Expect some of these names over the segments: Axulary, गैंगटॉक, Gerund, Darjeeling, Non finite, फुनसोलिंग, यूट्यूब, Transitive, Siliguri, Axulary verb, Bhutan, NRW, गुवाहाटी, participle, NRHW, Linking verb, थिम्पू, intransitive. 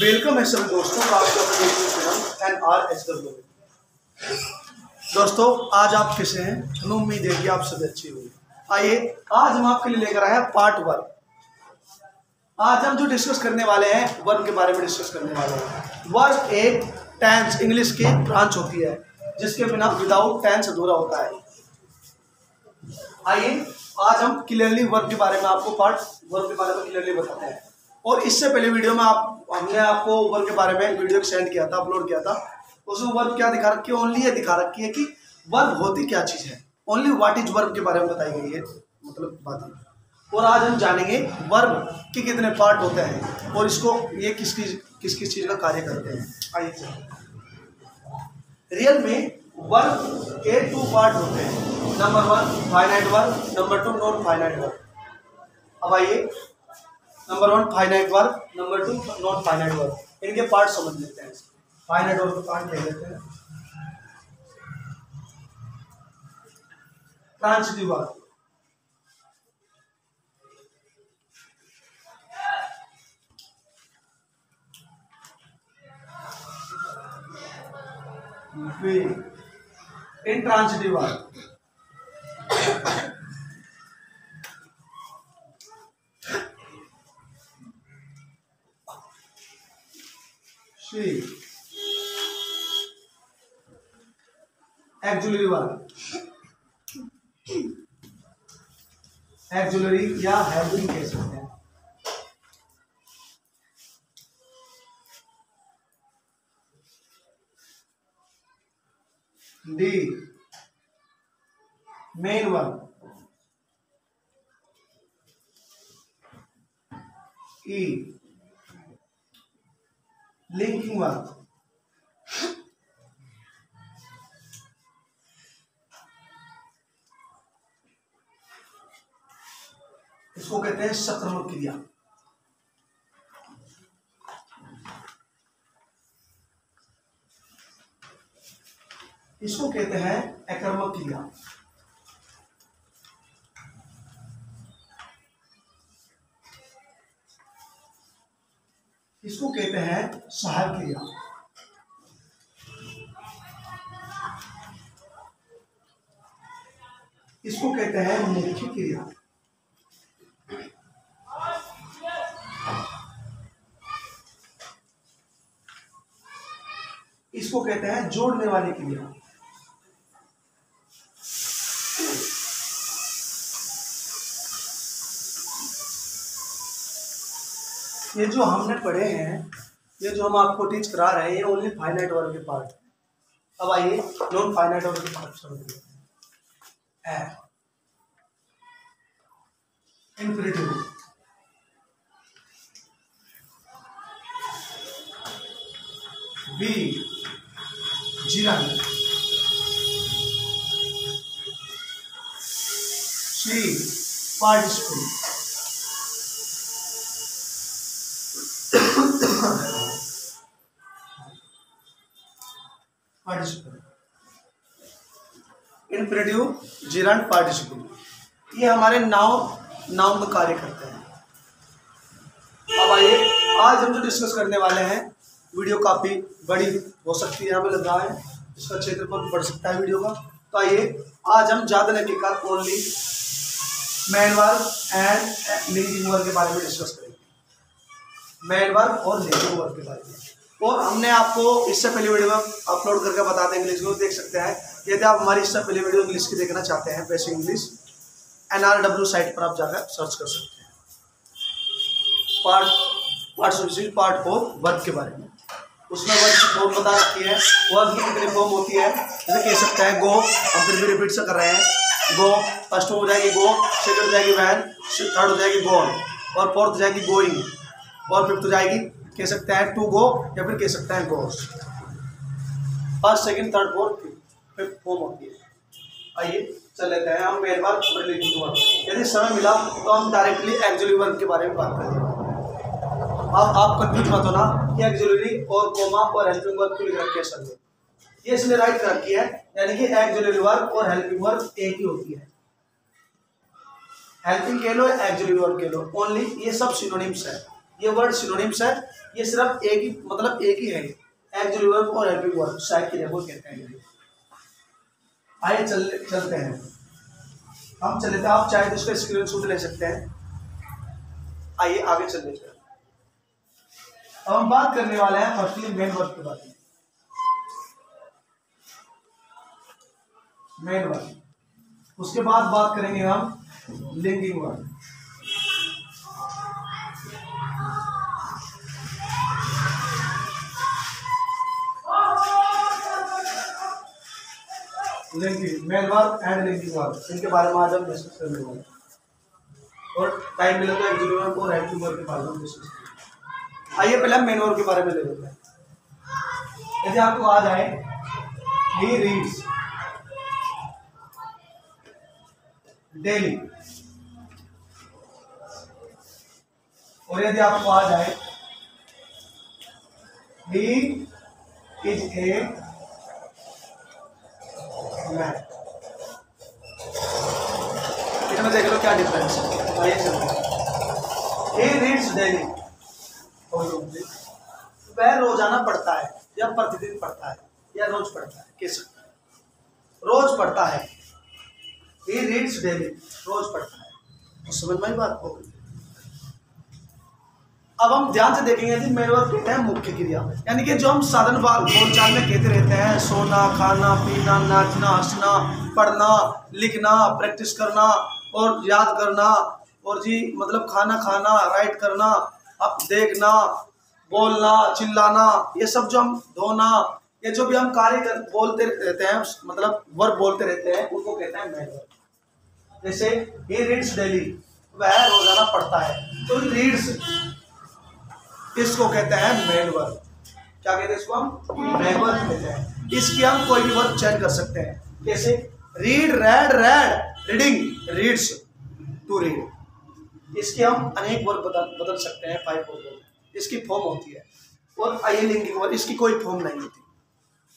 Welcome है सभी दोस्तों का आपका अपने चैनल NRHW। दोस्तों आज आप कैसे हैं? हमें उम्मीद है कि आप सभी अच्छे होंगे। आइए आज हम आपके लिए लेकर आए हैं पार्ट 1। आज हम जो डिस्कस करने वाले हैं वर्ब के बारे में डिस्कस करने वाले हैं। वर्ब एक टेंस इंग्लिश की ब्रांच होती है जिसके बिना विदाउट टेंस अधूरा होता है। आइए आज हम क्लियरली वर्ब के बारे में आपको वर्ब के बारे में क्लियरली बताते हैं। और इससे पहले वीडियो में हमने आपको वर्ब के बारे में वीडियो सेंड किया था, अपलोड किया था। उसमें वर्ब क्या दिखा रखी है? ओनली ये दिखा रखी है कि वर्ब होती क्या चीज़ है। ओनली व्हाट इज वर्ब के बारे में बताई गई है, मतलब बात है। और आज हम जानेंगे वर्ब के कितने पार्ट होते हैं और इसको ये किस चीज़ का कार्य करते हैं। आइए सर, रियल में वर्ब के 2 पार्ट होते हैं। Number 1 finite verb, number 2 non finite verb. अब आइए number 1 finite verb, number 2 non finite verb, इनके पार्ट समझ लेते हैं। फाइनाइट वर्ब पार्ट ले लेते हैं। Transitive verb, intransitive verb, auxiliary verb, auxiliary या हेल्पिंग कह सकते हैं। D main verb, E linking verb, इसको कहते हैं सकर्मक क्रिया। इसको कहते हैं अकर्मक क्रिया। इसको कहते हैं सहायक क्रिया। इसको कहते हैं मुख्य क्रिया। इसको कहते हैं जोड़ने वाली क्रिया। ये जो हमने पढ़े हैं, ये जो हम आपको टीच करा रहे हैं, ये ओनली फाइनाइट वर्ब के पार्ट। अब आइए नॉन फाइनाइट वर्ब के पार्ट समझते हैं। Imperative, B gerund, C participle, imperative, gerund, participle, ये हमारे नाउन में कार्य करते हैं। अब आइए आज हम जो डिस्कस करने वाले हैं, वीडियो काफ़ी बड़ी हो सकती है, हमें लग रहा है इसका क्षेत्रफल बढ़ सकता है वीडियो का। तो आइए आज हम ज़्यादा न लेकर only main verb and linking verb के बारे में डिस्कस करेंगे। मैन वर्ब और लिंकिंग वर्ब के बारे में, और हमने आपको इससे पहले वीडियो में अपलोड करके बता दें, इंग्लिश में देख सकते हैं। यदि आप हमारी इससे पहले वीडियो इंग्लिश की देखना चाहते हैं, बेसिक इंग्लिश NRW साइट पर आप जाकर सर्च कर सकते हैं। पार्ट 4 वर्ब के बारे में, उसमें वर्ब की फॉर्म बता रखी है। वर्ब की कितनी फॉर्म होती है, जैसे कह सकते हैं गो, हम फिर भी रिपीट से कर रहे हैं। गो फर्स्ट हो जाएगी गो, सेकेंड हो जाएगी वैन, थर्ड हो जाएगी गोन, और फोर्थ हो जाएगी गोइंग, और फिफ्थ हो जाएगी कह सकते हैं टू गो, या फिर कह सकते हैं goes. First second third fourth fifth form होती है। आइए चल लेते हैं हम मेन वर्ब और लिंकिंग वर्ब। यदि समय मिला तो हम डायरेक्टली एक्जुलरी वर्ब के बारे में बात करेंगे। अब आप कंफ्यूज मत होना कि एक्जुलरी और कोमा और हेल्पिंग वर्ब क्यों लिख रखी है सर ने, ये इसलिए राइट कर रखी है, यानी कि एक्जुलरी वर्ब और हेल्पिंग वर्ब एक ही होती है। हेल्पिंग कह लो, एक्जुलरी वर्ब कह लो, ओनली ये सब सिनोनिम्स है। ये वर्ड सिनोनिम्स है, ये सिर्फ एक ही मतलब एक ही है, एक्सुलरी वर्क और हेल्पिंग वर्क सहायक क्रिया को कहते हैं। आइए चलते हैं हम, चले तो आप चाहे तो इसका स्क्रीनशॉट ले सकते हैं। आइए आगे चलते हैं। अब हम बात करने वाले हैं फर्स्टली मेन वर्क के बारे में। मेन वर्क, उसके बाद बात करेंगे हम linking verb. Linking main verb and linking verb, इनके बारे में आज हम डिस्कस करने वाले हैं और टाइम मिला तो एक्चुअली वर्क और एक्टिव वर्क के बारे में डिस्कस करेंगे। आइए पहले हम मेन वर्क के बारे में ले लेते हैं। यदि आपको आज आए ही रीड्स डेली, और यदि आपको आ जाए ही इज ए मैन, इसमें देख लो क्या डिफरेंस है। आइए चलते, ही रीड्स डेली वह रोजाना पढ़ता है या प्रतिदिन पढ़ता है या रोज पढ़ता है, कैसे रोज पढ़ता है। He reads daily, रोज पढ़ता है। तो समझ में बात हो गई। अब हम ध्यान से देखेंगे कि मेन वर्क कहते हैं मुख्य क्रिया, यानी कि जो हम साधारण बोलचाल में कहते रहते हैं, सोना, खाना, पीना, नाचना, हंसना, पढ़ना, लिखना, प्रैक्टिस करना और याद करना, और जी मतलब खाना खाना, राइट करना, अब देखना, बोलना, चिल्लाना, ये सब जो हम धोना, ये जो भी हम कार्य बोलते रहते हैं मतलब वर्क बोलते रहते हैं, उनको कहते हैं मेन वर्क। जैसे ही रीड्स डेली वह रोजाना पढ़ता है, तो रीड्स इसको कहते हैं मेन वर्क। क्या कहते हैं इसको? हम मेन वर्क कहते हैं। इसकी हम कोई भी वर्क चेंज कर सकते हैं, जैसे read, read, read, reading, reads, to read. इसके हम अनेक वर्क बदल सकते हैं, 5 वर्क इसकी फॉर्म होती है। और आई लिंकिंग वर्क, इसकी कोई फॉर्म नहीं होती,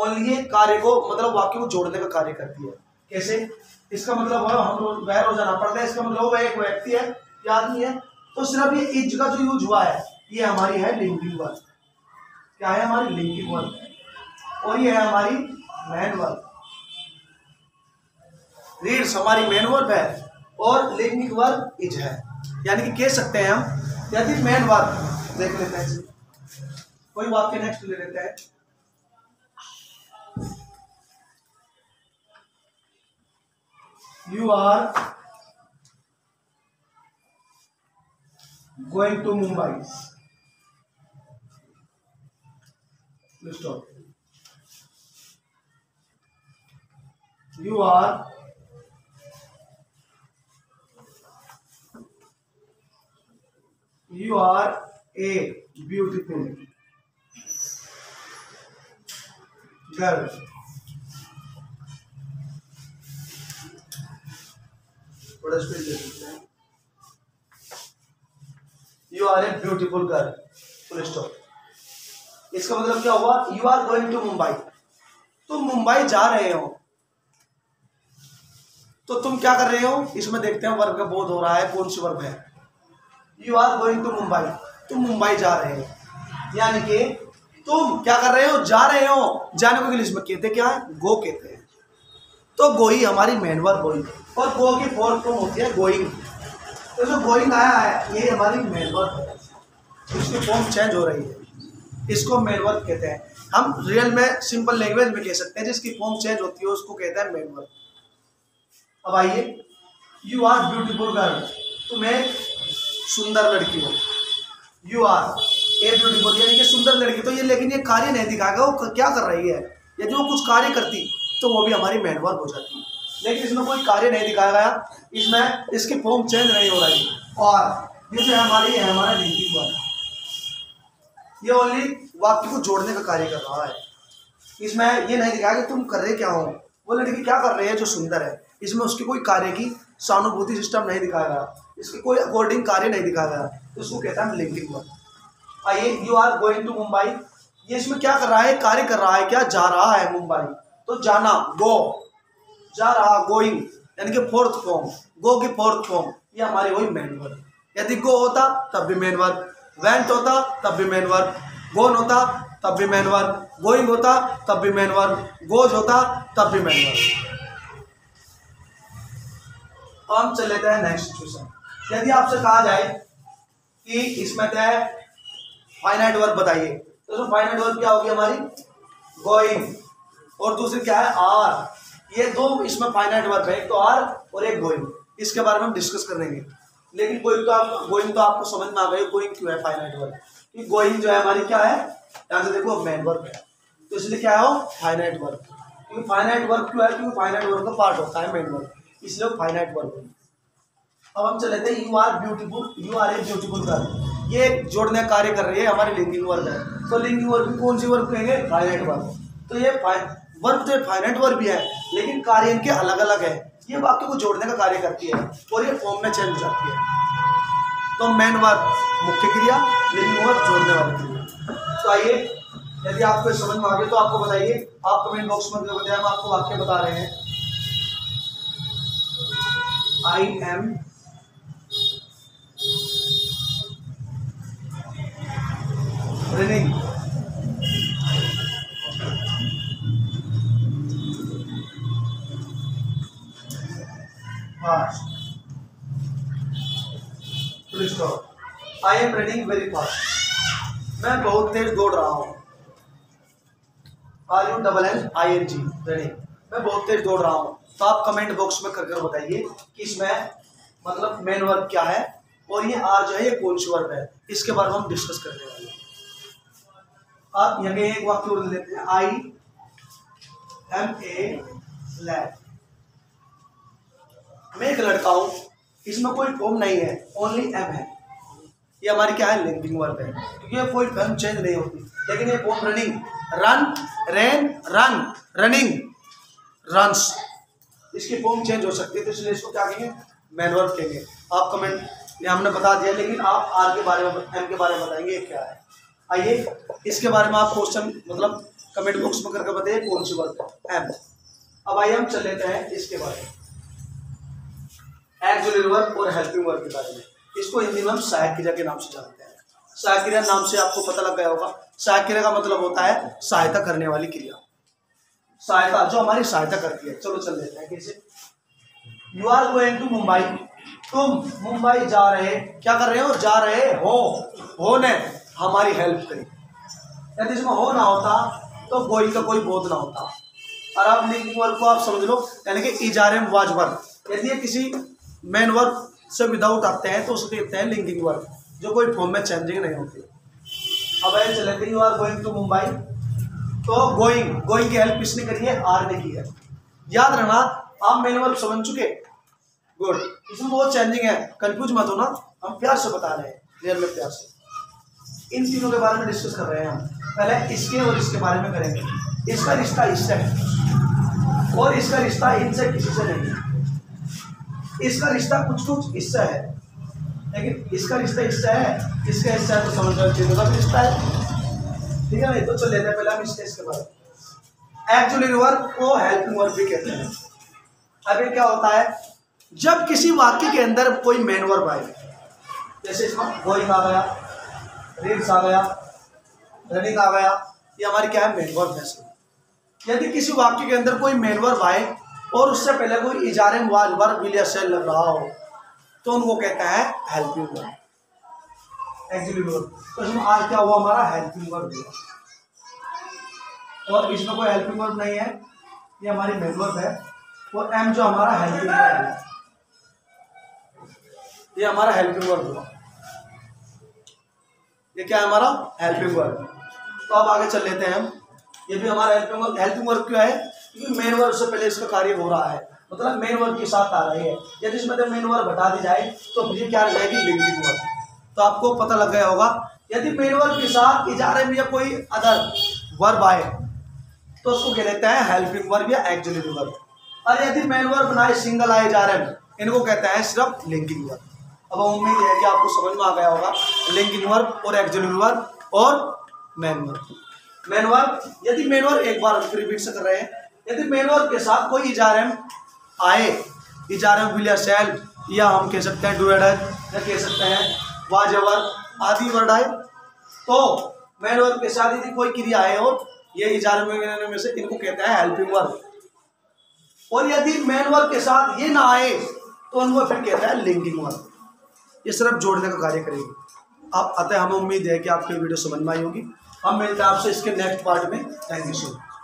ओनली कार्य को मतलब वाक्य को जोड़ने का कार्य करती है। कैसे? इसका मतलब हम वह रोजाना पढ़ते हैं, इसका मतलब वह एक व्यक्ति है या आदमी है। तो सिर्फ ये इज का जो यूज हुआ है ये हमारी है लिंकिंग वर्क। क्या है? हमारी लिंकिंग वर्क। और ये है हमारी मेन वर्क। रीड्स हमारी मेन वर्क है और लिंकिंग वर्क इज है, यानी कि कह सकते हैं हम। यदि मेन वर्क देख लेते हैं, कोई वाक्य नेक्स्ट ले लेते हैं। You are going to Mumbai. Let's stop. You are a beautiful girl. You are a beautiful girl. Full stop. इसका मतलब क्या हुआ? You are going to Mumbai. तुम मुंबई जा रहे हो, तो तुम क्या कर रहे हो? इसमें देखते हैं वर्ग का बोध हो रहा है, कौन सी वर्ग है। You are going to Mumbai. तुम मुंबई जा रहे हो, यानी कि तुम क्या कर रहे हो? जा रहे हो। जाने को इंग्लिश में कहते क्या है? गो कहते हैं। तो गोई हमारी मेन वर्ब हुई, और गो की फोर्थ फॉर्म होती है गोइंग। तो जो गोइंग आया है ये हमारी मेन वर्ब है, इसकी फॉर्म चेंज हो रही है, इसको मेन वर्ब कहते हैं। हम रियल में सिंपल लैंग्वेज में कह सकते हैं, जिसकी फॉर्म चेंज होती है उसको कहते हैं मेन वर्ब। अब आइए, यू आर ब्यूटीफुल गर्ल, तुम्हें सुंदर लड़की हो। यू आर ए ब्यूटीफुल, यानी कि सुंदर लड़की। तो ये लेकिन ये कार्य नहीं दिखाएगा वो क्या कर रही है, यदि वो कुछ कार्य करती तो वो भी हमारी मेन वर्ब हो जाती है, लेकिन इसमें कोई कार्य नहीं दिखाया गया, इसमें इसकी फॉर्म चेंज नहीं हो रही। और ये जो हमारी है हमारा लिंकिंग वर्क, ये ओनली वाक्य को जोड़ने का कार्य कर रहा है। इसमें ये नहीं दिखाया कि तुम कर रहे क्या हो, वो लड़की क्या कर रही है जो सुंदर है। इसमें उसकी कोई कार्य की सहानुभूति सिस्टम नहीं दिखाया गया, इसकी कोई अकॉर्डिंग कार्य नहीं दिखाया गया, तो उसको कहता है लिंकिंग वर्क। आइए, you are going to Mumbai, ये इसमें क्या कर रहा है? कार्य कर रहा है। क्या? जा रहा है मुंबई। तो जाना गो, जा रहा गोइंग, यानी कि फोर्थ फॉर्म, गो की फोर्थ फॉर्म, ये हमारी वही मेन वर्ब। यदि गो होता तब भी मेन वर्ब, वेंट होता तब भी मेन वर्ब, गोन होता तब भी मेन वर्ब, गोइंग होता तब भी मेन वर्ब, गोज होता तब भी मेन वर्ब। हम चले लेते हैं नेक्स्ट सिचुएशन। यदि आपसे कहा जाए कि इसमें क्या है फाइनाइट वर्ब बताइए, तो फाइनाइट वर्ब क्या होगी हमारी गोइंग और दूसरी क्या है आर। ये दो इसमें फाइनाइट वर्ब है, एक तो आर और एक गोइंग। इसके बारे में हम डिस्कस करेंगे। लेकिन गोइंग तो आपको समझ में आ गई गोइंग क्यों है फाइनाइट वर्ब, क्योंकि गोइंग जो है हमारी क्या है यहाँ से देखो मेन वर्ब है, तो इसलिए क्या है वो फाइनाइट वर्ब। क्योंकि फाइनाइट वर्ब क्यों है, क्योंकि फाइनाइट वर्ब का पार्ट होता है मेन वर्ब, इसलिए वो फाइनाइट वर्ब है। अब हम चले थे you are beautiful, you are a beautiful girl, ये जोड़ने का कार्य कर रही है हमारी लिंगिंग वर्ब है। तो लिंगिंग वर्ब कौन सी वर्ब कहेंगे फाइनाइट वर्ब। तो ये वर्ब तो फाइनाइट वर्ब भी है लेकिन कार्य इनके अलग अलग है, ये वाक्य को जोड़ने का कार्य करती है और ये फॉर्म में चेंज हो जाती है। तो मेन वर्ब मुख्य क्रिया, लिंगिंग वर्ब जोड़ने वाली क्रिया। तो आइए यदि आपको समझ में आ गया तो आपको बताइए, आप कमेंट बॉक्स में बताइए। हम आपको वाक्य बता रहे हैं I am running, I am running very fast, मैं बहुत तेज दौड़ रहा हूँ। R U double N I N G running, मैं बहुत तेज दौड़ रहा हूँ। तो आप कमेंट बॉक्स में करके बताइए कि इसमें मतलब मेन वर्ब क्या है और ये आर जो है ये कौन सी वर्ब है, इसके बारे में हम डिस्कस करने वाले हैं। आप यहाँ एक वाक्य और लेते हैं आई एम ए लैड, मैं एक लड़का हूँ, इसमें कोई फॉर्म नहीं है ओनली एम है, ये हमारी क्या है लिंकिंग वर्ब है क्योंकि ये कोई फॉर्म चेंज नहीं होती। लेकिन ये form running run ran run running runs, इसकी फॉर्म चेंज हो सकती है, तो इसलिए इसको क्या कहेंगे मेन वर्ब कहेंगे। आप कमेंट ये हमने बता दिया, लेकिन आप आर के बारे में एम के बारे में बताएंगे ये क्या है। आइए इसके बारे में आप क्वेश्चन मतलब कमेंट बॉक्स में करके बताइए कौन सी वर्ब है एम। अब आइए हम चल लेते हैं इसके बारे में एक्सुलरी वर्ब और हेल्पिंग वर्ब के बारे में। इसको हिंदी में हम सहायक क्रिया के नाम से जानते हैं। सहायक क्रिया नाम से आपको पता लग गया होगा, सहायक क्रिया का मतलब होता है सहायता करने वाली क्रिया, सहायता जो हमारी सहायता करती है। चलो चल लेते हैं कैसे, you are going to Mumbai, तुम मुंबई जा रहे क्या कर रहे हो जा रहे हो ने हमारी हेल्प करी। यदि इसमें हो ना होता तो गोइंग का कोई बोध ना होता। और आप लिंकिंग वर्ब को आप समझ लो, यानी कि इजारे में वाज वर्ब, यदि किसी मेन वर्ब से विदाउट आते हैं तो उसको कहते हैं लिंकिंग वर्ब, जो कोई फॉर्म में चेंजिंग नहीं होती। अब ये चले थे you are going to Mumbai, तो गोइंग गोइंग की हेल्प किसने करी है आर ने की है। याद रखना आप मेन वर्ब समझ चुके गुड, इसमें बहुत चेंजिंग है, कंफ्यूज मत होना, हम प्यार से बता रहे हैं रियल में प्यार से। इन तीनों के बारे में डिस्कस कर रहे हैं हम, पहले इसके और इसके बारे में करेंगे। इसका रिश्ता इससे है और इसका रिश्ता इनसे किसी से नहीं है। इसका रिश्ता कुछ कुछ हिस्सा है लेकिन इसका रिश्ता हिस्सा है, इसका हिस्सा है तो समझ रहे चीज़ों का रिश्ता है, ठीक है ना। तो चल लेते हैं पहले हम इसके बारे में। एक्चुअली वर्ब को हेल्पिंग वर्ब भी कहते हैं। अभी क्या होता है जब किसी वाक्य के अंदर कोई मेन वर्ब आए, जैसे इसमें गोइंग आ गया, रीड्स आ गया, रनिंग आ गया, ये हमारी क्या है मेन वर्ब है। यदि किसी वाक्य के अंदर कोई मेन वर्ब आए और उससे पहले कोई इजारे में वाज वर्ब विलिया सेल लग रहा हो तो उनको कहता है हेल्पिंग वर्ब एक्चुअली वर्ब। तो इसमें आज क्या हुआ हमारा हेल्पिंग वर्ब हुआ और इसमें कोई हेल्पिंग वर्ब नहीं है, ये हमारी मेन वर्ब है और एम जो हमारा हेल्पिंग वर्ब है, ये हमारा हेल्पिंग वर्ब हुआ, ये क्या है हमारा हेल्पिंग वर्ब। तो अब आगे चल लेते हैं हम, ये भी हमारा हेल्पिंग वर्ब क्यों है क्योंकि मेन वर्ब से पहले इसका कार्य हो रहा है, मतलब मेन वर्ब के साथ आ रही है। यदि इसमें मेन वर्ब हटा दी जाए तो ये क्या रह जाएगी लिंकिंग वर्ब। तो आपको पता लग गया होगा यदि मेन वर्ब के साथ इजारे में या कोई अदर वर्ब आए तो उसको कह लेते हैं हेल्पिंग वर्ब या एक्सुलरी वर्ब। और यदि मेन वर्ब ना सिंगल आए इजारे में, इनको कहते हैं सिर्फ लिंकिंग वर्ब। अब उम्मीद है कि आपको समझ में आ गया होगा लिंकिंग वर्ब और एक्सुलरी वर्ब और मेन वर्ब। मेन वर्ब यदि मेन वर्ब एक बार रिपीट से कर रहे हैं, यदि मेन वर्ब के साथ कोई इजारम आए, इजारम विलिया सेल या हम कह सकते हैं डू एडर या कह सकते हैं वाज वर्ब आदि वर्ड आए। तो मेन वर्ब के साथ यदि कोई क्रिया है और ये इजारे में से इनको कहते हैं हेल्पिंग वर्ब। और यदि मेन वर्ब के साथ ये ना आए तो उनको फिर कहता है लिंकिंग वर्ब। ये सिर्फ जोड़ने का कार्य करेंगे आप। अतः हमें उम्मीद है कि आपको वीडियो समझ में आई होगी। हम मिलते हैं आपसे इसके नेक्स्ट पार्ट में। Thank you so much.